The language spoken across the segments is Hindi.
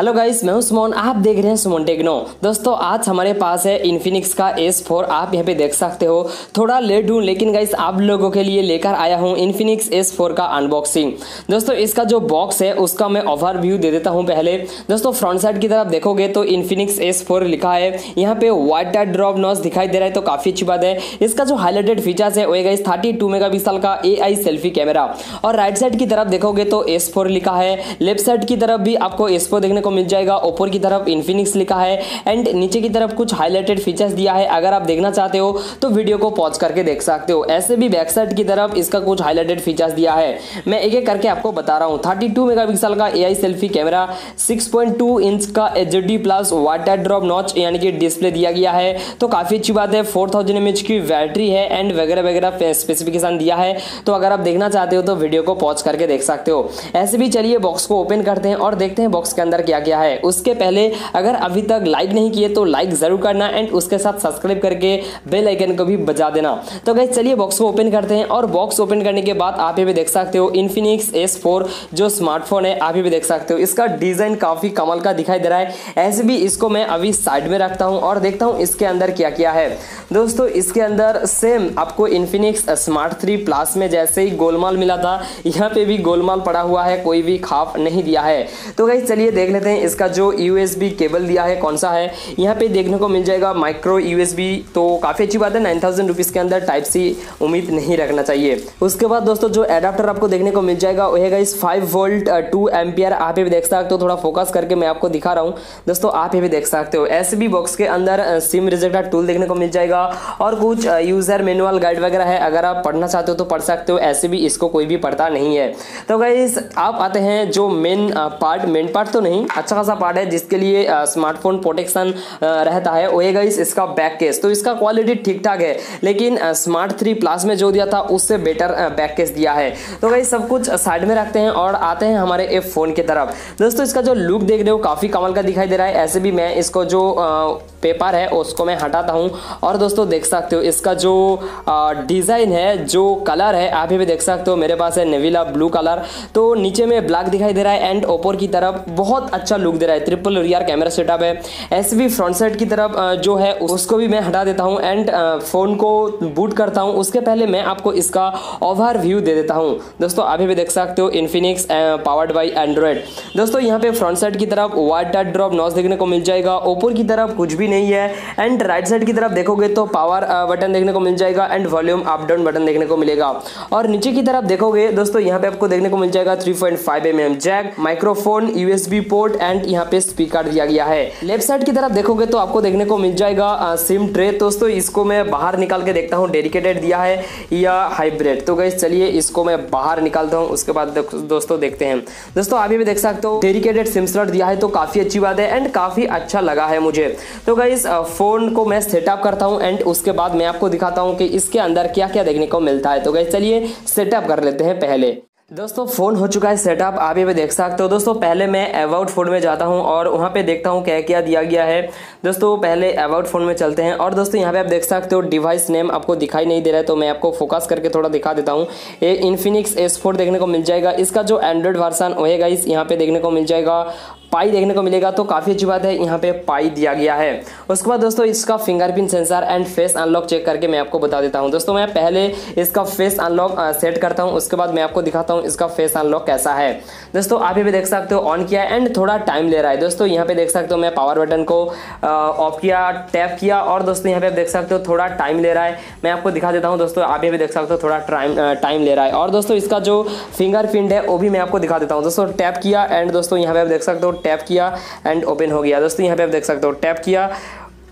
हेलो गाइस, मैं हूं सुमोन, आप देख रहे हैं सुमोन टेक्नो। दोस्तों आज हमारे पास है इन्फिनिक्स का S4, आप यहां पे देख सकते हो। थोड़ा लेट हूं लेकिन गाइस आप लोगों के लिए लेकर आया हूं इन्फिनिक्स S4 का अनबॉक्सिंग। दोस्तों इसका जो बॉक्स है उसका मैं ओवरव्यू दे देता हूं। पहले दोस्तों फ्रंट साइड की तरफ देखोगे तो इन्फिनिक्स S4 लिखा है, यहाँ पे वाटर ड्रॉप नॉइस दिखाई दे रहा है तो काफ़ी अच्छी बात है। इसका जो हाईलाइटेड फीचर्स है वो है गाइस 32 मेगापिक्सल का AI सेल्फी कैमरा। और राइट साइड की तरफ देखोगे तो S4 लिखा है, लेफ्ट साइड की तरफ भी आपको S4 देखने को मिल जाएगा, ऊपर की तरफ इन्फिनिक्स लिखा है एंड नीचे की तरफ कुछ हाईलाइटेड फीचर्स दिया है। अगर आप देखना चाहते हो तो वीडियो को पॉज करके देख सकते हो। ऐसे भी बैक साइड की तरफ इसका कुछ हाईलाइटेड फीचर्स दिया है, मैं एक एक करके आपको बता रहा हूँ। 32 मेगापिक्सल का AI सेल्फी कैमरा, 6.2 इंच का HD plus water drop notch यानी कि डिस्प्ले दिया गया है तो काफ़ी अच्छी बात है। 4000 mAh की बैटरी है एंड वगैरह वगैरह स्पेसिफिकेशन दिया है, तो अगर आप देखना चाहते हो तो वीडियो को पॉज करके देख सकते हो। ऐसे भी चलिए बॉक्स को ओपन करते हैं और देखते हैं बॉक्स के अंदर क्या क्या है। उसके पहले अगर अभी तक लाइक नहीं किए तो लाइक जरूर करना एंड उसके साथ सब्सक्राइब करके बेल आइकन को भी बजा देना। तो गाइस चलिए बॉक्स को ओपन करते हैं और बॉक्स ओपन करने के बाद आप ये भी देख सकते हो इन्फिनिक्स S4 जो स्मार्टफोन है आप ये भी देख सकते हो। इसका डिज़ाइन काफ़ी कमाल का दिखाई दे रहा है। ऐसे भी इसको मैं अभी साइड में रखता हूँ और देखता हूँ इसके अंदर क्या क्या है। दोस्तों इसके अंदर सेम आपको इन्फिनिक्स S3 Plus में जैसे ही गोलमाल मिला था यहाँ पे भी गोलमाल पड़ा हुआ है, कोई भी खाप नहीं दिया है। तो गाइस चलिए देख लेते हैं इसका जो USB केबल दिया है कौन सा है। यहाँ पे देखने को मिल जाएगा माइक्रो USB, तो काफ़ी अच्छी बात है। 9000 रुपीज़ के अंदर टाइप सी उम्मीद नहीं रखना चाहिए। उसके बाद दोस्तों जो एडाप्टर आपको देखने को मिल जाएगा वो है गाइस 5V 2A। आप ये भी देख सकते हो, थोड़ा फोकस करके मैं आपको दिखा रहा हूँ। दोस्तों आप ये भी देख सकते हो। ऐसे भी बॉक्स के अंदर सिम रिजेक्टर टूल देखने को मिल जाएगा और कुछ यूज़र मैनुअल गाइड वगैरह है, अगर आप पढ़ना चाहते हो तो पढ़ सकते हो। ऐसे भी इसको कोई भी पढ़ता नहीं है। तो गाइस आप आते हैं जो मेन पार्ट तो नहीं, अच्छा खासा पार्ट है जिसके लिए स्मार्टफोन प्रोटेक्शन रहता है, वो है गाइस इसका बैक केस। तो इसका क्वालिटी ठीक ठाक है लेकिन Smart 3 Plus में जो दिया था उससे बेटर बैक केस दिया है। तो गाइस सब कुछ साइड में रखते हैं और आते हैं हमारे इस फ़ोन की तरफ। दोस्तों इसका जो लुक देख रहे हो काफ़ी कमाल का दिखाई दे रहा है। ऐसे भी मैं इसको जो पेपर है उसको मैं हटाता हूँ और दोस्तों देख सकते हो इसका जो डिज़ाइन है, जो कलर है आप ये भी देख सकते हो। मेरे पास है निबुला ब्लू कलर, तो नीचे में ब्लैक दिखाई दे रहा है एंड ऊपर की तरफ बहुत अच्छा लुक दे रहा है। ट्रिपल रियर कैमरा सेटअप है। ऐसे भी फ्रंट साइड की तरफ जो है उसको भी मैं हटा देता हूँ एंड फ़ोन को बूट करता हूँ। उसके पहले मैं आपको इसका ओवर व्यू दे देता हूँ। दोस्तों आप ये भी देख सकते हो इन्फिनिक्स पावर्ड बाई एंड्रॉयड। दोस्तों यहाँ पे फ्रंट साइड की तरफ वाटर ड्रॉप नॉइस देखने को मिल जाएगा, ऊपर की तरफ कुछ भी नहीं है एंड राइट साइड की तरफ देखोगे तो पावर बटन देखने को मिल जाएगा and volume up down button देखने को मिलेगा। और नीचे की तरफ देखोगे दोस्तों यहाँ पे आपको देखने को मिल जाएगा 3.5mm jack, microphone, USB port and यहाँ पे स्पीकर दिया गया है। लेफ्ट साइड की तरफ देखोगे तो आपको देखने को मिल जाएगा सिम ट्रे। दोस्तों इसको मैं बाहर निकाल के देखता हूँ डेडिकेटेड दिया है या हाइब्रिड। तो गाइस चलिए इसको मैं बाहर निकालता हूँ, उसके बाद दोस्तों देखते हैं। दोस्तों आप ये भी देख सकते हो डेडिकेटेड सिम स्लॉट दिया है तो काफ़ी अच्छी बात है एंड काफ़ी अच्छा लगा है मुझे। तो गाइस फ़ोन को मैं सेटअप करता हूं एंड उसके बाद मैं आपको दिखाता हूं कि इसके अंदर क्या क्या देखने को मिलता है। तो गाइस चलिए सेटअप कर लेते हैं। पहले दोस्तों फ़ोन हो चुका है सेटअप, आप ये भी देख सकते हो। दोस्तों पहले मैं अबाउट फ़ोन में जाता हूं और वहां पे देखता हूं क्या क्या दिया गया है। दोस्तों पहले अबाउट फ़ोन में चलते हैं और दोस्तों यहां पे आप देख सकते हो डिवाइस नेम आपको दिखाई नहीं दे रहा है तो मैं आपको फोकस करके थोड़ा दिखा देता हूं। ये इन्फिनिक्स S4 देखने को मिल जाएगा। इसका जो एंड्रॉयड वर्सन होएगा इस यहाँ पर देखने को मिल जाएगा, पाई देखने को मिलेगा तो काफ़ी अच्छी बात है, यहाँ पे पाई दिया गया है। उसके बाद दोस्तों इसका fingerprint sensor and face unlock check करके मैं आपको बता देता हूँ। दोस्तों मैं पहले इसका फेस अनलॉक सेट करता हूँ, उसके बाद मैं आपको दिखाता हूँ इसका फेस अनलॉक कैसा है। दोस्तों आप ये भी देख सकते हो ऑन किया एंड थोड़ा टाइम ले रहा है। दोस्तों यहाँ पे देख सकते हो मैं पावर बटन को ऑफ किया, टैप किया और दोस्तों यहाँ पे आप देख सकते हो थोड़ा टाइम ले रहा है। मैं आपको दिखा देता हूँ। दोस्तों आप ये भी देख सकते हो थोड़ा टाइम ले रहा है। और दोस्तों इसका जो फिंगरप्रिंट है वो भी मैं आपको दिखा देता हूँ। दोस्तों टैप किया एंड दोस्तों यहाँ पे आप देख सकते हो टैप किया एंड ओपन हो गया। दोस्तों यहाँ पे आप देख सकते हो टैप किया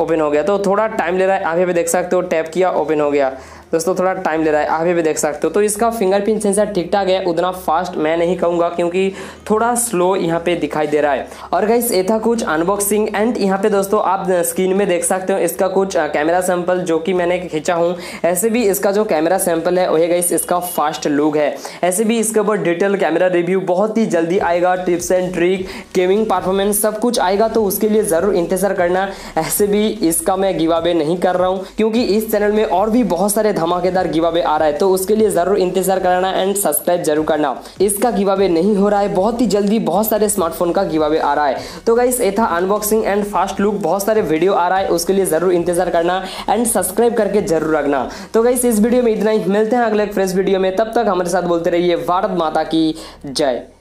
ओपन हो गया तो थोड़ा टाइम ले रहा है। आप यहाँ पे देख सकते हो टैप किया ओपन हो गया। दोस्तों थोड़ा टाइम ले रहा है, आप ये भी देख सकते हो। तो इसका फिंगरप्रिंट सेंसर ठीक ठाक है, उतना फास्ट मैं नहीं कहूँगा क्योंकि थोड़ा स्लो यहाँ पे दिखाई दे रहा है। और गाइस ये था कुछ अनबॉक्सिंग एंड यहाँ पे दोस्तों आप स्क्रीन में देख सकते हो इसका कुछ कैमरा सैंपल जो कि मैंने खींचा हूँ। ऐसे भी इसका जो कैमरा सैंपल है वही गाइस इसका फास्ट लुक है। ऐसे भी इसके ऊपर डिटेल कैमरा रिव्यू बहुत ही जल्दी आएगा, tips and trick, gaming performance सब कुछ आएगा तो उसके लिए ज़रूर इंतज़ार करना। ऐसे भी इसका मैं गिव अवे नहीं कर रहा हूँ क्योंकि इस चैनल में और भी बहुत सारे धमाकेदार गिव अवे आ रहा है, तो उसके लिए जरूर इंतजार करना एंड सब्सक्राइब जरूर करना। इसका गिव अवे नहीं हो रहा है, बहुत ही जल्दी बहुत सारे स्मार्टफोन का गिव अवे आ रहा है। तो गाइस ये था अनबॉक्सिंग एंड फास्ट लुक, बहुत सारे वीडियो आ रहा है, उसके लिए जरूर इंतजार करना एंड सब्सक्राइब करके जरूर रखना। तो गाइस इस वीडियो में इतना ही, मिलते हैं अगले फ्रेश वीडियो में, तब तक हमारे साथ बोलते रहिए भारत माता की जय।